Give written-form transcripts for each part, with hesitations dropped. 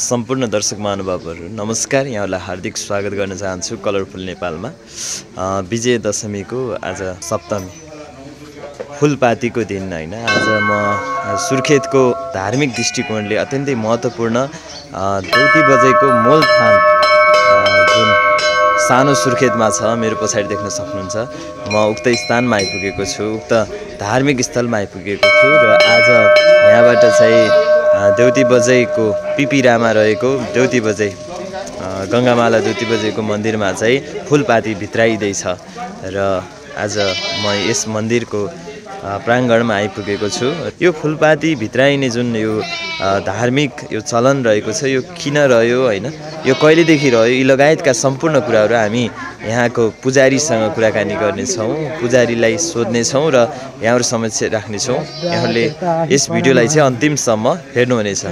सम्पूर्ण दर्शक महानुभावहरु नमस्कार, यहाँलाई हार्दिक स्वागत गर्न चाहन्छु कलरफुल नेपालमा। विजय दशमी को आज सप्तमी फूलपाती को दिन हैन, आज म सुर्खेत को धार्मिक दृष्टिकोणले अत्यन्तै महत्त्वपूर्ण देउती बज्यै को मूल थान जुन सानो सुर्खेतमा छ, मेरो पछाडी देख्न सक्नुहुन्छ। म उक्त स्थानमा आइपुगेको छु, उक्त धार्मिक स्थलमा आइपुगेको छु र आज यहाँबाट चाहिँ देउती बज्यै को पिपिरामा रहेको देउती बज्यै गंगामाला देउती बज्यै को मंदिर में फूलपाती भित्राइदै छ र आज म यस मंदिर को प्रांगण में आइपुगेको छु। यो फूलपाती भित्राइने जुन यो धार्मिक यो चलन रहेको छ, यो किन रह्यो हैन, यो कहिले देखि रह्यो, यी लगायतका सम्पूर्ण कुराहरु हामी यहाँको पुजारीसँग कुराकानी गर्नेछौं, पुजारीलाई सोध्नेछौं र यहाँहरु समक्ष राख्नेछौं। यहाँहरुले यस भिडियोलाई चाहिँ अन्तिमसम्म हेर्नुहुनेछ।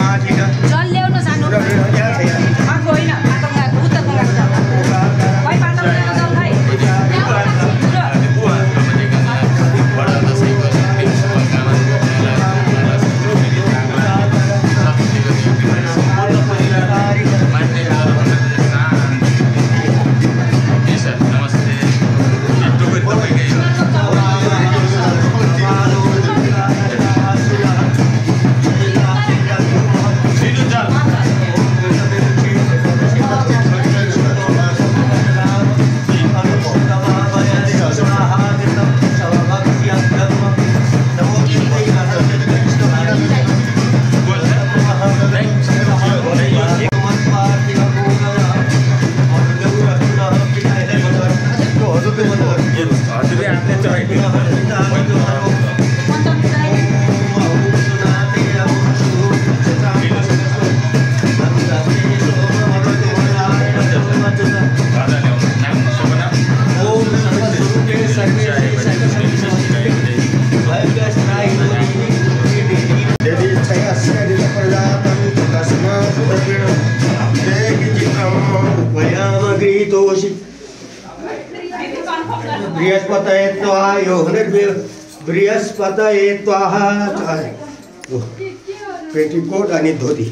पेटीकोट अनि धोती।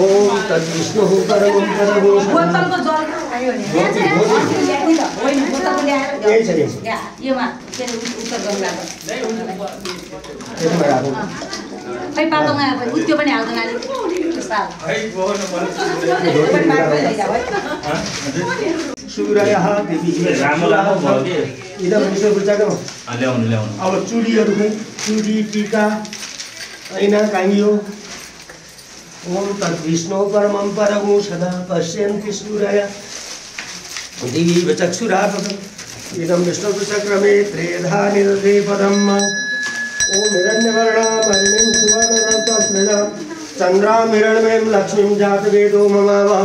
ओम तद्विष्णु परमं परमो गोतमको जल आयो नि यही छ यो मा त्यसले उत्तर गर्नुलाको त्यो बराबर खै पातङ आयो भने उत्यो पनि हाल्दैन अलि साल है बोल्नु पर्छ। सूर्य देवी रामलाको भगे इदम विषय बुझाको ल्याउनु ल्याउनु अब चुडीहरु खै चुडी टीका ऐना काङ्गियो। ओम तद्विष्णु परमं परमो सदा पश्यन्ति सूरय दिव्य चक्षुरापकं इदं विष्णुचक्रमे त्रेधा निरते पदम्। ओम हिरण्यवर्णा मणिं सुवर्णरत्नस्मिदां चन्द्रां हिरण्मयीं लक्ष्मीं जातवेदो ममावह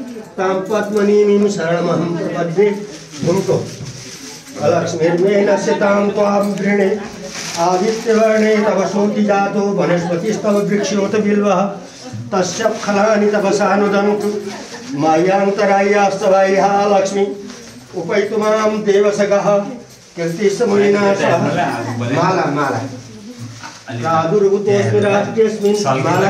तां पद्मनीमीं शरणमहं प्रपद्ये भुङ्क्तो अलक्ष्मीर्मेनस्यतां त्वां गृणे आदित्यवर्णे तपसोति जातो वनस्पतिस्तव वृक्षोत बिल्वः तस्य फलानि तपसा नुदन्तु मायान्तरायास्तवायः लक्ष्मी उपैतु मां देवसखः कीर्तिश्च मुनिना सह माला माला प्रादुर्भूतोऽस्मि राष्ट्रेऽस्मिन् माला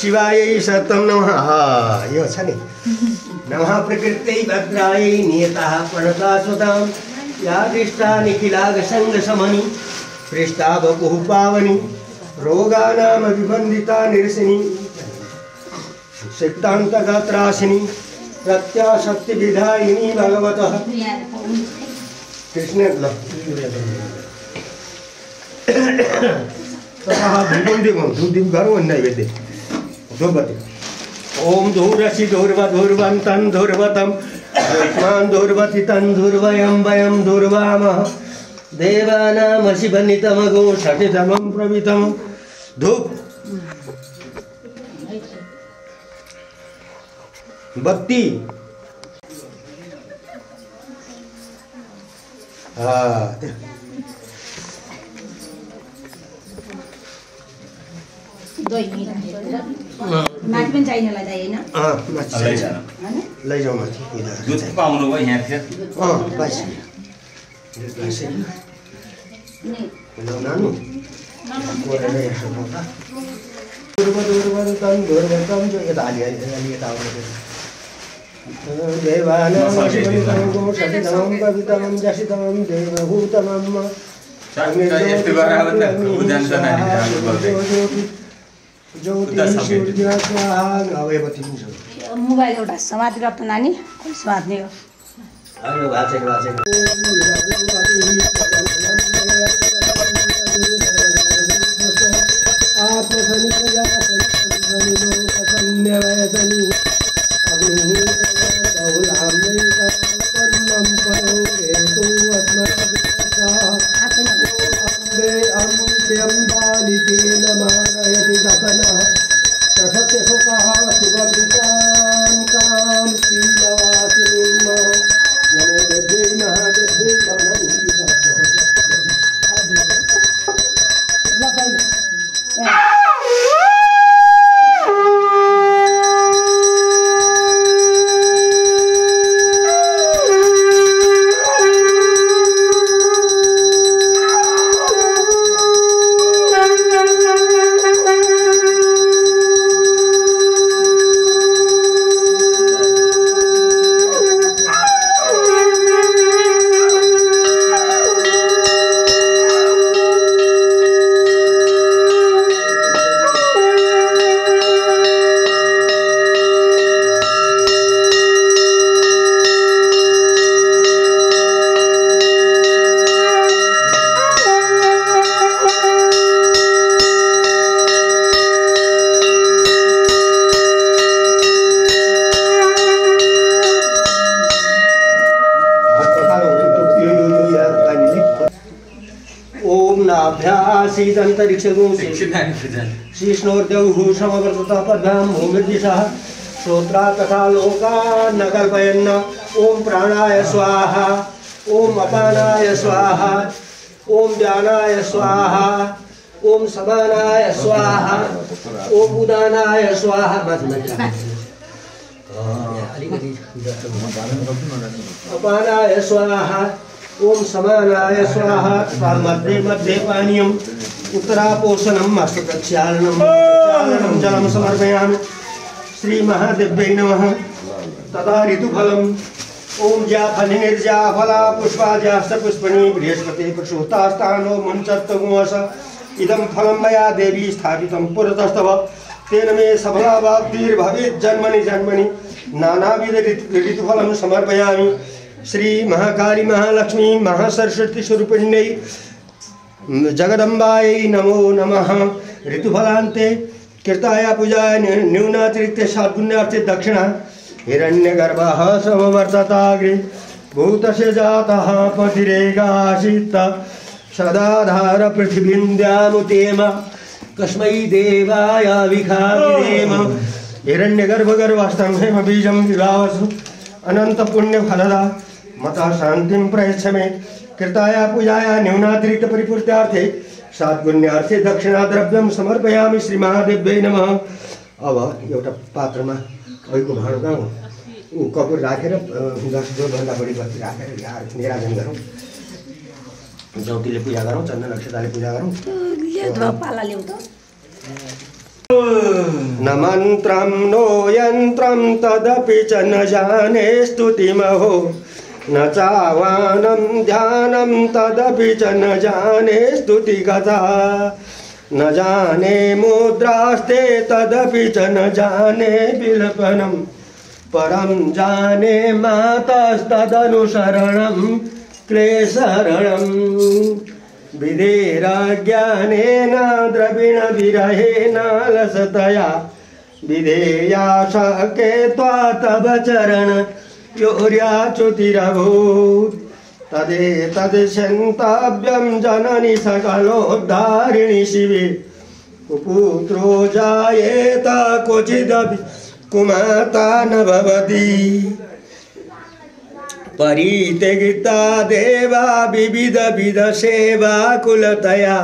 शिवाय सतम नमः यो छ नि नमः प्रकृत्यै भद्रायै नियतः प्रणता सुतां या दृष्टा निखिलागसङ्गशमनी पृष्टा बभुः पावनी रोगानां विबन्धिता निरसिनी सिद्धान्तगत्रासिनी प्रत्याशक्तिविधायिनी भगवतः कृष्ण धूपदीप करो नैवेद्य धूपदीप। ओम धूरसी धूर्व धूर्वंतं धूर्वतम मान दुर्वति तन दुर्वयम वयम दुर्वाम देवानाम शिवनितमगो षटितमं प्रवितम धूप 32 देवानां शिवनितमगो षटितमं प्रवितम जशितमं देवभूतमं मोबाइल समाधि रप्त नानी समाधि हो ओम प्राणाय स्वाहा ओम अपानाय स्वाहा ओम ज्ञानाय स्वाहा ओम समानाय स्वाहा ओम उदानाय स्वाहा अपानाय स्वाहा ओम समानाय स्वाहा मध्ये मध्ये पानीयम् उत्तरापोषणम् मस्तकक्षालनम् चालनम् जलम् समर्पयामि श्री महादेव्यै नमः तदा ऋतुफलम् ओम जाफलि निर्जाफला पुष्पाजाश्च पुष्पणी बृहस्पतिः प्रसूतास्तानो मञ्चत्वमुवस इदं फलं मया देवी स्थापितं पुरतस्तव तेन मे सफला भवेत् जन्मनि जन्मनि नानाविध ऋतुफलं समर्पयामि श्री महाकाली महालक्ष्मी महासरस्वती स्वरूपिण्यै जगदम्बायै नमो नमः ऋतुफलान्ते कृताया पूजाय न्यूनातिरिक्त साधुन्यार्थे दक्षिणा हिरण्यगर्भः समवर्तताग्रे भूतस्य जातः पतिरेगासीत् सदाधार पृथिवीन्द्यामुतेम कस्मै देवाय विखामिनेम हिरण्यगर्भगर्भस्तम्भेम बीजं विभावसु अनंत पुण्य फलदा मता शांतिं प्रयच्छमे कृताया पूजाया न्यूनातिरिक्त परिपूर्त्यार्थे सद्गुण्यार्थे दक्षिणा द्रव्यं समर्पयामि श्री महादेव्यै नमः। अब एउटा पात्रमा अहिको भाँडो कहाँ हो कपुर राखेर 10 भन्दा बढी बत्ती राखेर निराजन गरौँ ज्योतिले पूजा गरौँ चन्दन अक्षताले पूजा गरौँ न मंत्रं नो यंत्रं तदपि च न जाने स्तुतिमहो न चावानं ध्यानं तदपि च न जाने स्तुतिकथा न जाने मुद्रास्ते तदपि च न जाने विलपनं परं जाने मातस्तदनुसरणं क्लेशरणम् विधेराज्ञानेन द्रविण विरहेण लसतया विधेया शके त्वा तव चरण योर्या चुतिरभू तदे तदशंताभ्यं जननी सकलोद्धारिणी शिवे कुपुत्रो जायेत क्वचिदपि कुमाता न भवति परित्यक्ता देवा विविधविध सेवा कुलतया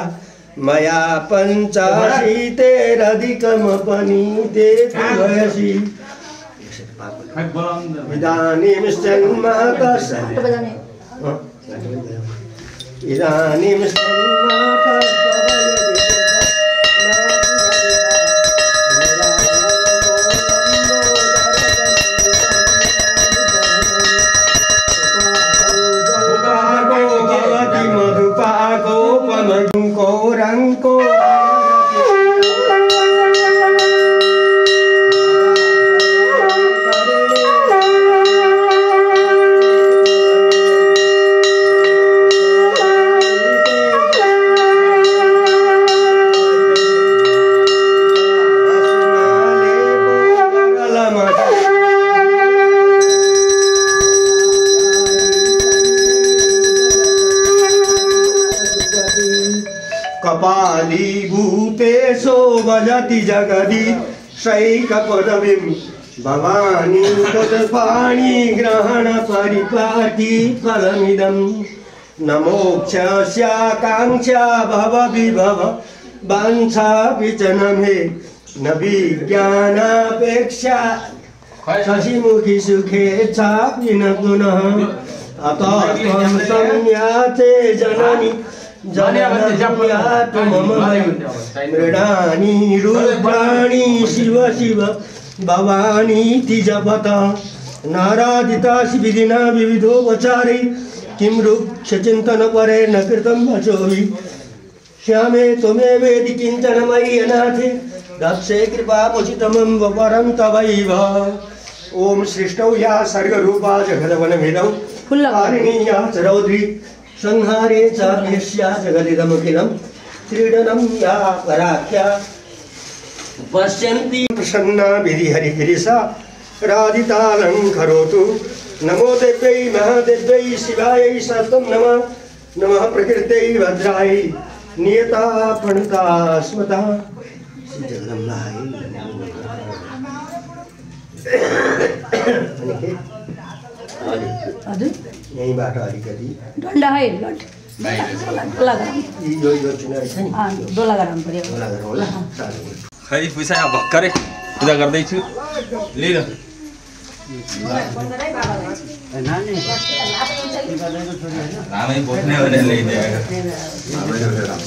मया पञ्चाशीतेरधिकमपनीते भयसि इदानीं जगदी शैकपदवीं भवानी तदपाणी ग्रहण परिपाटी फलमिदं नमोक्षस्याकांक्षा भवविभव वांछा विचनमे न विज्ञानापेक्षा शशिमुखी सुखेच्छा न पुनः अतः त्वं संयाते जननी जनयातु मम मृडानी रूपाणी शिव शिव भवानीति जपत नारादिता शिविना विविधोपचारे किं रुक्षचिन्तनपरे न कृतं वचोहि श्यामे त्वमेवेति किञ्चन मयि अनाथे दक्षे कृपामुचितमं वरं तवैव। ओम सृष्टौ या सर्गरूपा जगदवनमिदं फुल्लवारिणीया चरौद्री संहारे चाप्यस्या जगदिदमखिलं क्रीडनं या वराख्या पश्यन्ति प्रसन्ना विधिहरिगिरिसा राधितालं करोतु। नमो देव्यै महादेव्यै शिवायै सर्वं नमः नमः प्रकृत्यै भद्रायै नियता प्रणता स्मता जगदम्बायै नमः। यही बात अलिकति डन्डा है लट यो यो चुनाव छ नि डोला गराउन पर्यो डोला गराउ होला खै पैसा भक्करे पूजा गर्दै छु ले ल नानी रामै बोल्ने भने ल्याइदे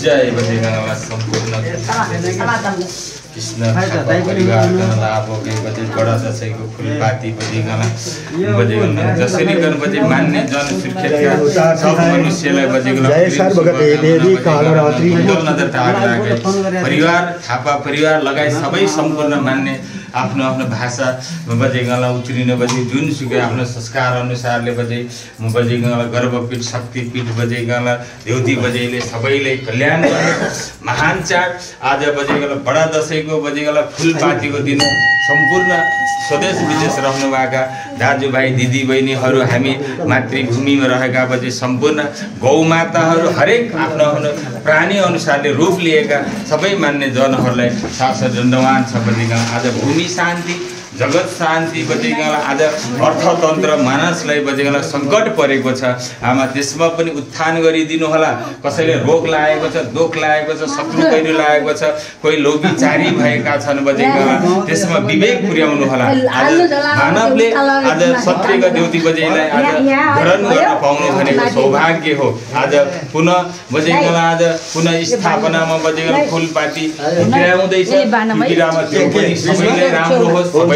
जय बजे नमः सम्पूर्ण कृष्ण लाभ गणपति बड़ा दसैँको फूलपाती जसरी गणपति मान्ने जनसुर्खेतका सब मनुष्यलाई परिवार थापा परिवार लगायत सबै सम्पूर्ण मान्ने आफ्नो आफ्नो भाषा बजेगाला उत्रिने बजे जुनसुकै आफ्नो संस्कार अनुसारले बजे बजेगाला गर्भपीठ शक्तिपीठ बजेगाला देउती बज्यैले सबैले कल्याण महान चाड आज बजेगाला बडा दशैंको बजेगाला फूलपातीको दिन सम्पूर्ण स्वदेश विदेश रहनुभएका दाजुभाइ दिदीबहिनीहरू हामी मातृभूमिमा रहेका बजे सम्पूर्ण गौमाताहरू हरेक आफ्नो आफ्नो प्राणी अनुसारले रूप लिएका सबै मान्ने जनहरूलाई साथ दण्डवान छ बजेगाला आज भूमि शान्ति जगत शान्ति बजेगाला आज अर्थतन्त्र मानसलाई बजेगाला सङ्कट परेको छ आमा त्यसमा पनि उत्थान गरिदिनु होला। कसैले रोग लागेको छ दुख लागेको छ शत्रु कैरो लागेको छ कोही लोभिचारी भएका छन् बजेगाला त्यसमा विवेक पुर्याउनु होला। आज मानवले आज सत्रिका देउती बजेलाई आज ग्रहण गर्न पाउनु भनेको सौभाग्य हो। आज पुनः बजेगाला आज पुनः स्थापनामा बजेगाला फूलपाती ल्याउँदैछ बिरामा त्यो पनि सबैले राम्रो होस्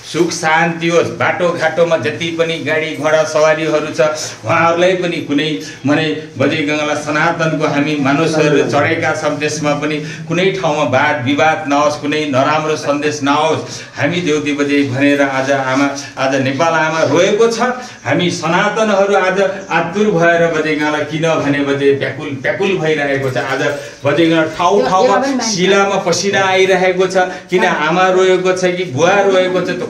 सुख शान्ति होस्। बाटोघाटोमा जति पनि गाडी घोडा सवारीहरु छ उहाँहरुलाई पनि कुनै मनै बजे गंगाला सनातनको हामी मानिसहरु चढेका छौं। त्यसमा पनि कुनै ठाउँमा वाद विवाद नहोस्, कुनै नराम्रो सन्देश नहोस्। हामी देउती बज्यै भनेर आज नेपाल आमा रोएको छ। हामी सनातनहरु आज आतुर भएर बजे गंगाला किन भने बजे व्याकुल व्याकुल भइरहेको छ। आज बजे गंगाला ठाउँ ठाउँमा शिलामा पसिना आइरहेको छ। किन आमा रोएको छ कि बुवा रोएको छ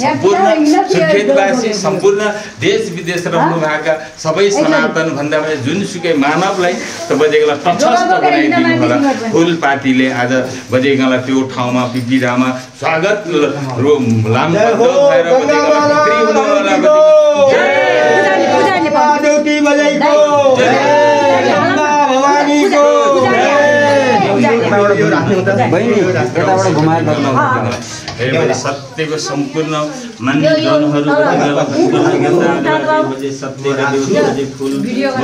सम्पूर्ण सुर्खेतवासी सम्पूर्ण देश विदेश रहनु भएका सबै सनातन भन्दा पनि जुनसुकै मानवलाई त बजेगला तटस्थ बनाइदिनु होला। फूलपातीले आज बजेगला त्यो ठाउँमा पिपिरामा स्वागत लामबन्द भएर बजेगला बिक्री हुनु होला। देउती बज्यैको जय, अम्बा भवानीको जय। सत्य को संपूर्ण मान्य जनहरु बजे सत्य बजे फूल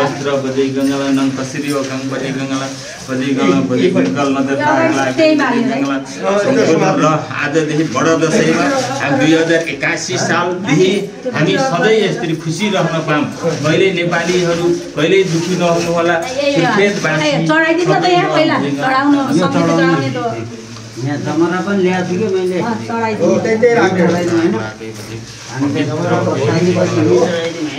वस्त्र बजे गंगाला नंग कसरी हो गंग बजे गंगाला बजे गंगाला बजे गंगाल नदर गंगाला संपूर्ण आज देखि बडो दशैमा 2081 साल देखि हामी सधैं यसरी खुशी रहन पाम। मैले नेपालीहरु कहिले दुखी नहुनु होला। सुर्खेत बासी चढाइदिन्छ त यहाँ पहिला चढाउनु सक्नु चढाउने त यहाँ जमरा पनि ल्याएको के मैले हो त्यतै राखेर हैन हामी त जमरा प्रशान्ति बस्नु हैन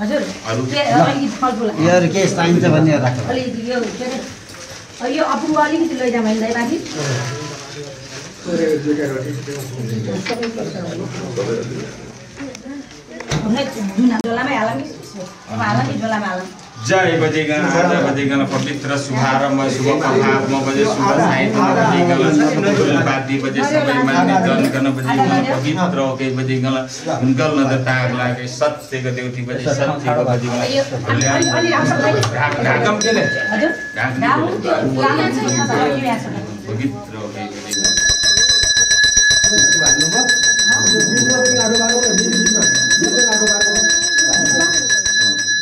हजुर यार के चाहिन्छ भन्ने राख अलि यो के अरे यो अपुङ अलिकति लैजाम हैन दाइ बाकी थोरै जुका रोटी भन्ने जुना जलामै हालमी हालमी जलामै हाल। जय बजेगला आज बजेगला पवित्र शुभारम्भ शुभ महात्मा बजे शुभ साहित्य बजेगला फूलपाती बजे सबै मान्य जनगण बजेगला पवित्र ओके बजेगला गंगल नद ताग लागे सत्यको देउती बजे सत्यको बजेगला अलि आफलाई ढाकम केले हजुर ढाकम लागे छैन सबै यहाँ छ पवित्र ओके बजेगला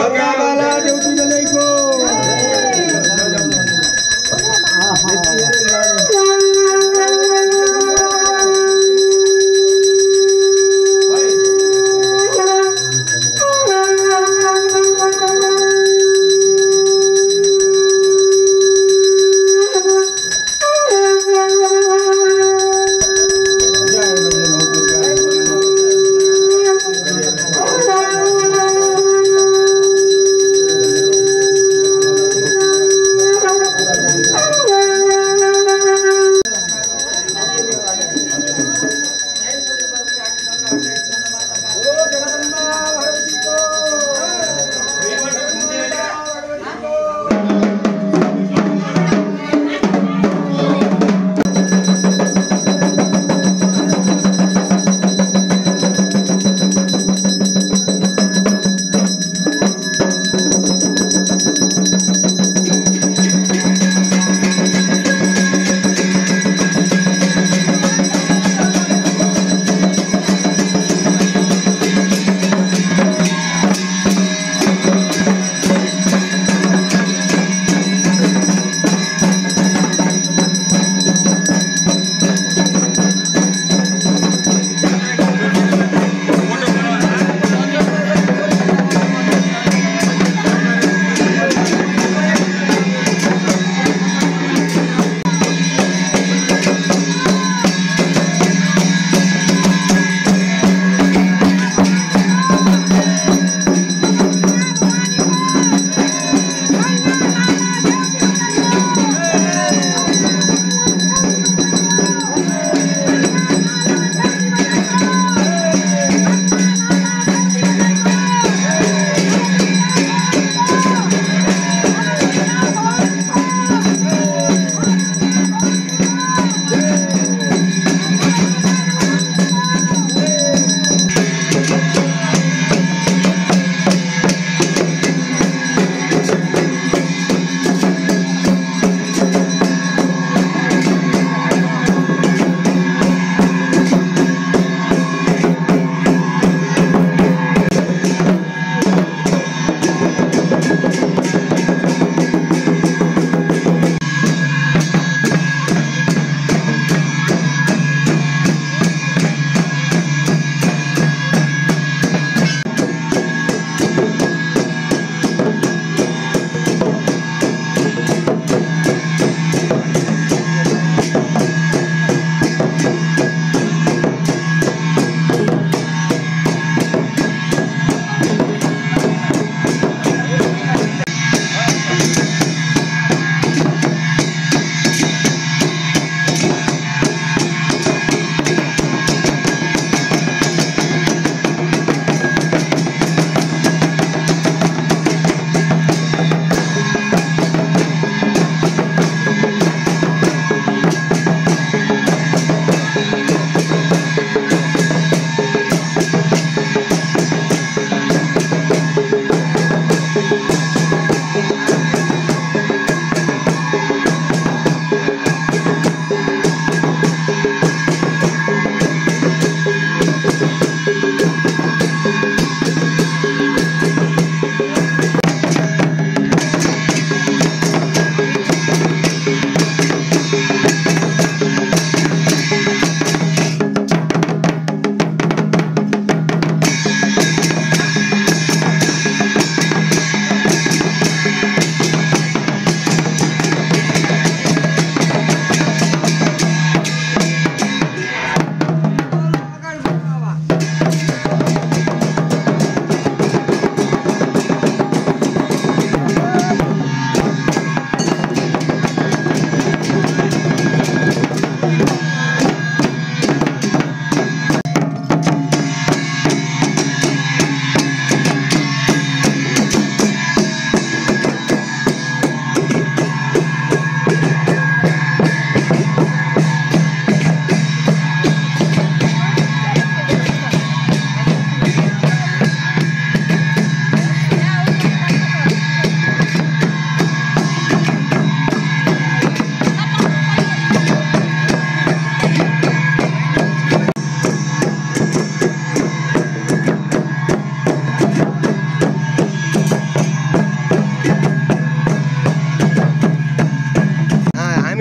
गंगा वाला देउती बज्यै को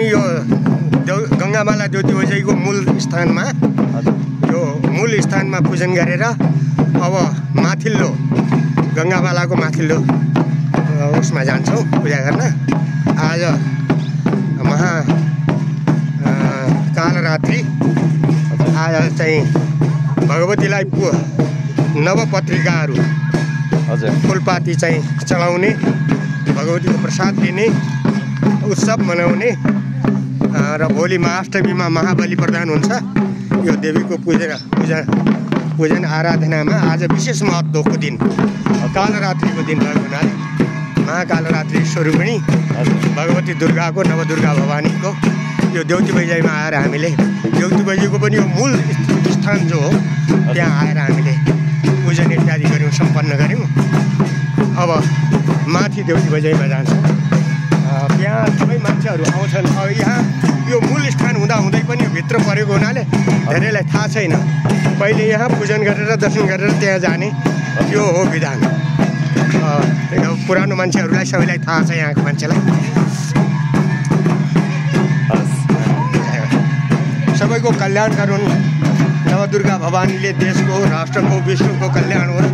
पनि यो गंगामाला ज्योति बज्यैको मूल स्थानमा पूजन गरेर अब माथिल्लो गंगामालाको माथिल्लो उसमा जान्छौं पूजा गर्न। आज महा कालरात्रि, आज चाहिँ भगवतीलाई नवपत्रिकाहरु फूलपाती चाहिँ चढाउने, भगवतीको प्रसाद लिने उत्सव मनाउने र भोलि महाअष्टमीमा महाबलि प्रदान हुन्छ। यो देवीको पूजन आराधनामा आज विशेष महत्त्वको दिन कालरात्रिको दिन रहेको हुनाले महाकालरात्रि स्वरूप पनि भगवती दुर्गाको नवदुर्गा भवानीको यो देउती बज्यैमा आएर हामीले देउती बज्यैको पनि यो मूल स्थान जो हो त्यहाँ आएर हामीले पूजन इत्यादि गऱ्यौं, सम्पन्न गऱ्यौं। अब माथि देउती बज्यैमा जान्छौं। यहाँ सबै मान्छेहरू आउँछन्। अब यहाँ यो मूल स्थान हुँदै पनि भित्र परेको हुनाले धेरैलाई थाहा छैन। पहिले यहाँ पूजन गरेर दर्शन गरेर त्यहाँ जाने यो हो विधान। पुरानो मान्छेहरूलाई सबैलाई थाहा छ यहाँको मान्छेलाई। सबैको कल्याण गरून् नवदुर्गा भवानीले, देशको राष्ट्रको विश्वको कल्याण होस्,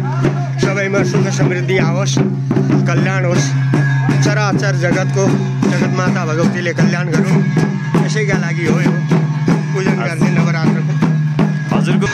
सबैमा सुख समृद्धि आओस्, कल्याण होस्, चराचर जगतको जगतमाता भगवतीले कल्याण गरून्। यसैका लागि हो यो पूजन गर्ने नवरात्रको। हजुरको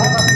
Gracias.